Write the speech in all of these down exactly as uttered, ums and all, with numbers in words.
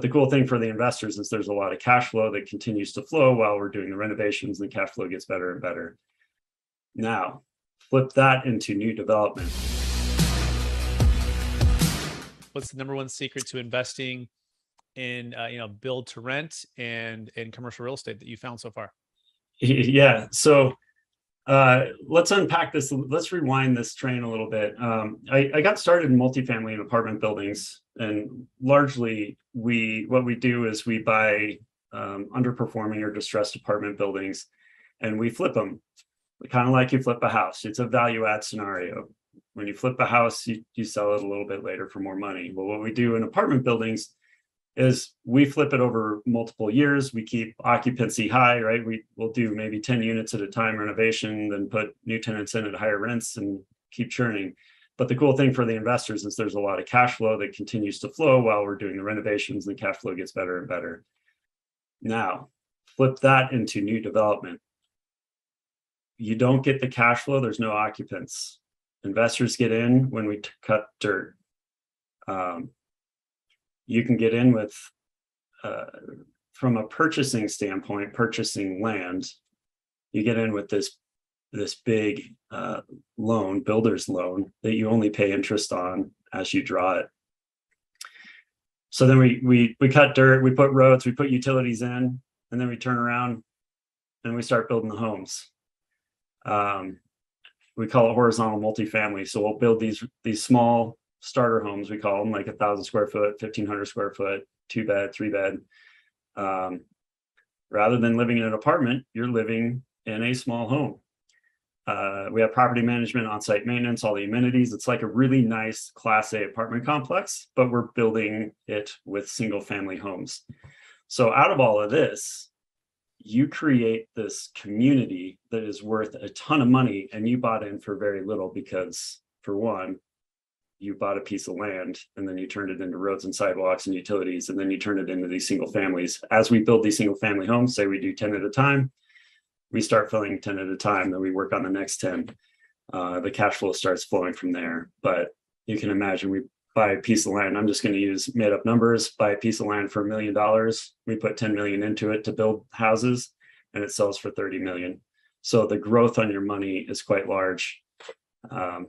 The cool thing for the investors is there's a lot of cash flow that continues to flow while we're doing the renovations, and the cash flow gets better and better. Now, flip that into new development. What's the number one secret to investing in uh, you know, build to rent and in commercial real estate that you found so far? Yeah, so uh, let's unpack this. Let's rewind this train a little bit. Um, I, I got started in multifamily and apartment buildings, and largely we what we do is we buy um, underperforming or distressed apartment buildings, and we flip them, kind of like you flip a house. It's a value add scenario. When you flip a house, you, you sell it a little bit later for more money. Well, what we do in apartment buildings is we flip it over multiple years. We keep occupancy high, right? We will do maybe ten units at a time renovation, then put new tenants in at higher rents and keep churning. But the cool thing for the investors is there's a lot of cash flow that continues to flow while we're doing the renovations, and the cash flow gets better and better. Now, flip that into new development. You don't get the cash flow, there's no occupants. Investors get in when we cut dirt. Um, you can get in with, uh, from a purchasing standpoint, purchasing land, you get in with this, this big uh, loan, builder's loan, that you only pay interest on as you draw it. So then we, we, we cut dirt, we put roads, we put utilities in, and then we turn around and we start building the homes. Um, we call it horizontal multifamily. So we'll build these, these small starter homes, we call them, like a thousand square foot, fifteen hundred square foot, two bed, three bed. Um, rather than living in an apartment, you're living in a small home. Uh, we have property management, on-site maintenance, all the amenities. It's like a really nice class A apartment complex, but we're building it with single family homes. So out of all of this, you create this community that is worth a ton of money, and you bought in for very little because, for one, you bought a piece of land, and then you turned it into roads and sidewalks and utilities, and then you turned it into these single families. As we build these single family homes, say we do ten at a time, we start filling ten at a time, then we work on the next ten. Uh, the cash flow starts flowing from there. But you can imagine, we buy a piece of land. I'm just going to use made up numbers, buy a piece of land for a million dollars. We put ten million into it to build houses, and it sells for thirty million. So the growth on your money is quite large. Um,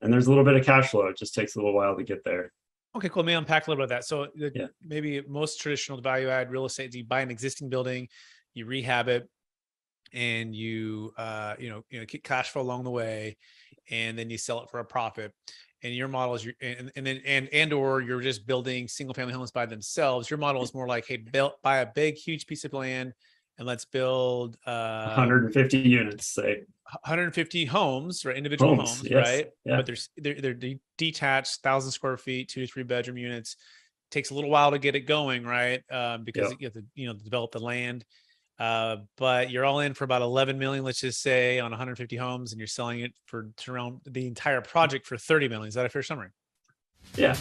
and there's a little bit of cash flow. It just takes a little while to get there. Okay, cool. Let me unpack a little bit of that. So yeah. Maybe most traditional value add real estate, you buy an existing building, you rehab it, and you, uh, you know, you know, keep cash flow along the way, and then you sell it for a profit. And your model is, your, and, and then and and or you're just building single family homes by themselves. Your model is more like, hey, build, buy a big, huge piece of land, and let's build uh, one hundred fifty units, say one hundred fifty homes, right? Individual homes, homes yes. Right? Yeah. But they're they're, they're detached, thousand square feet, two to three bedroom units. Takes a little while to get it going, right? Um, because yep. you have to you know develop the land. Uh, but you're all in for about eleven million, let's just say, on one hundred fifty homes, and you're selling it for around the entire project for thirty million. Is that a fair summary? Yeah.